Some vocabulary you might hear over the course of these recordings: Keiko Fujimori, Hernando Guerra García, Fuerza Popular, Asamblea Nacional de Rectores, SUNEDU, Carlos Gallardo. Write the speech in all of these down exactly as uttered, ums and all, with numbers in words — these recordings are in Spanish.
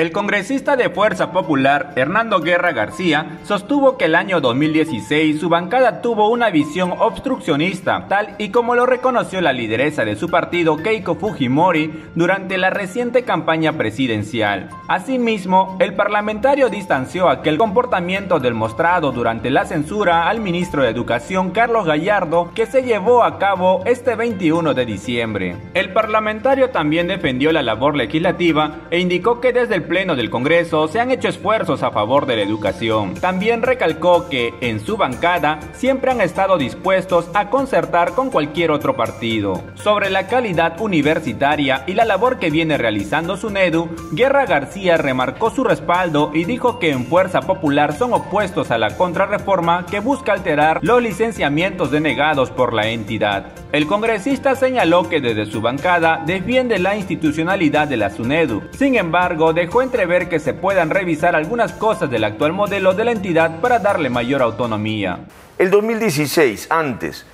El congresista de Fuerza Popular, Hernando Guerra García, sostuvo que el año dos mil dieciséis su bancada tuvo una visión obstruccionista, tal y como lo reconoció la lideresa de su partido, Keiko Fujimori, durante la reciente campaña presidencial. Asimismo, el parlamentario distanció aquel comportamiento del mostrado durante la censura al ministro de Educación, Carlos Gallardo, que se llevó a cabo este veintiuno de diciembre. El parlamentario también defendió la labor legislativa e indicó que desde el Pleno del Congreso se han hecho esfuerzos a favor de la educación. También recalcó que, en su bancada, siempre han estado dispuestos a concertar con cualquier otro partido. Sobre la calidad universitaria y la labor que viene realizando SUNEDU, Guerra García remarcó su respaldo y dijo que en Fuerza Popular son opuestos a la contrarreforma que busca alterar los licenciamientos denegados por la entidad. El congresista señaló que desde su bancada defiende la institucionalidad de la SUNEDU. Sin embargo, dejó entrever que se puedan revisar algunas cosas del actual modelo de la entidad para darle mayor autonomía. El dos mil dieciséis, antes,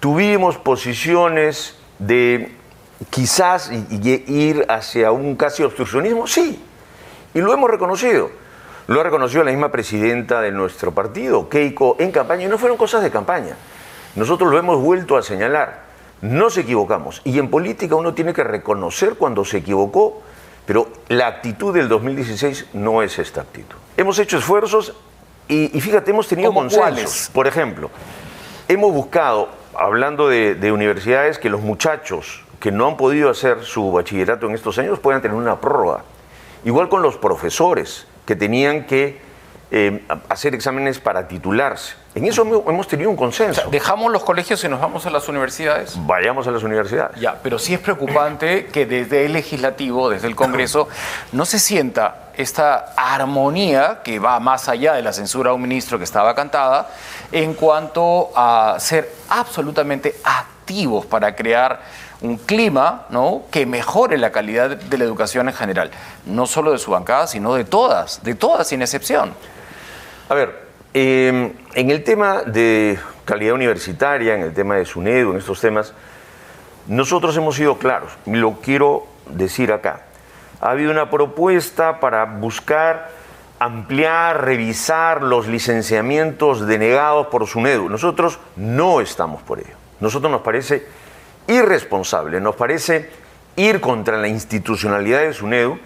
tuvimos posiciones de quizás ir hacia un casi obstruccionismo, sí, y lo hemos reconocido. Lo ha reconocido la misma presidenta de nuestro partido, Keiko, en campaña, y no fueron cosas de campaña. Nosotros lo hemos vuelto a señalar. Nos equivocamos, y en política uno tiene que reconocer cuando se equivocó, pero la actitud del dos mil dieciséis no es esta actitud. Hemos hecho esfuerzos y, y fíjate, hemos tenido consensos. Por ejemplo, hemos buscado, hablando de, de universidades, que los muchachos que no han podido hacer su bachillerato en estos años puedan tener una prórroga. Igual con los profesores que tenían que eh, hacer exámenes para titularse. En eso hemos tenido un consenso. O sea, ¿dejamos los colegios y nos vamos a las universidades? Vayamos a las universidades. Ya, pero sí es preocupante que desde el legislativo, desde el Congreso, no se sienta esta armonía que va más allá de la censura a un ministro que estaba cantada en cuanto a ser absolutamente activos para crear un clima, ¿no?, que mejore la calidad de la educación en general. No solo de su bancada, sino de todas, de todas sin excepción. A ver, Eh, en el tema de calidad universitaria, en el tema de SUNEDU, en estos temas, nosotros hemos sido claros, y lo quiero decir acá. Ha habido una propuesta para buscar ampliar, revisar los licenciamientos denegados por SUNEDU. Nosotros no estamos por ello. Nosotros nos parece irresponsable, nos parece ir contra la institucionalidad de SUNEDU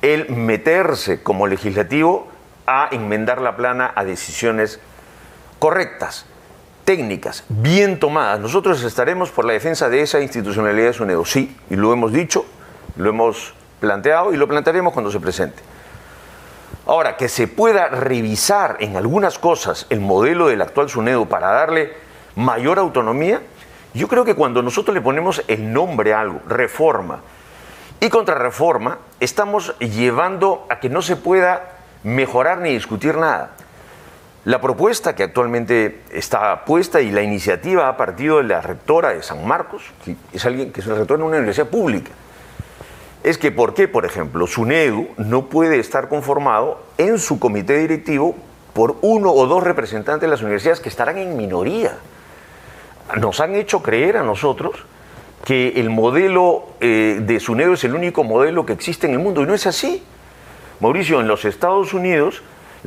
el meterse como legislativo a enmendar la plana a decisiones correctas, técnicas, bien tomadas. Nosotros estaremos por la defensa de esa institucionalidad de SUNEDU, sí, y lo hemos dicho, lo hemos planteado y lo plantearemos cuando se presente. Ahora, que se pueda revisar en algunas cosas el modelo del actual SUNEDU para darle mayor autonomía, yo creo que cuando nosotros le ponemos el nombre a algo, reforma y contrarreforma, estamos llevando a que no se pueda mejorar ni discutir nada. La propuesta que actualmente está puesta y la iniciativa ha partido de la rectora de San Marcos, que es alguien que es una rectora en una universidad pública, es que por qué, por ejemplo, SUNEDU no puede estar conformado en su comité directivo por uno o dos representantes de las universidades que estarán en minoría. Nos han hecho creer a nosotros que el modelo eh, de SUNEDU es el único modelo que existe en el mundo, y no es así. Mauricio, en los Estados Unidos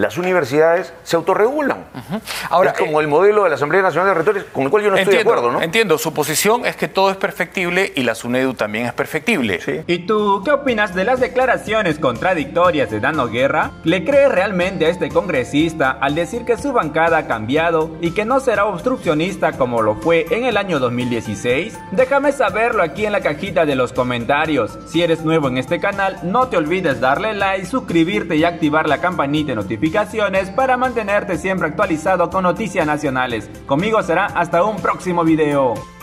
las universidades se autorregulan. Uh-huh. Ahora, es como eh, el modelo de la Asamblea Nacional de Rectores, con el cual yo no entiendo, estoy de acuerdo, ¿no? Entiendo, su posición es que todo es perfectible y la SUNEDU también es perfectible. Sí. ¿Y tú qué opinas de las declaraciones contradictorias de Hernando Guerra? ¿Le crees realmente a este congresista al decir que su bancada ha cambiado y que no será obstruccionista como lo fue en el año dos mil dieciséis? Déjame saberlo aquí en la cajita de los comentarios. Si eres nuevo en este canal, no te olvides darle like, suscribirte y activar la campanita de notificaciones para mantenerte siempre actualizado con noticias nacionales. Conmigo será hasta un próximo video.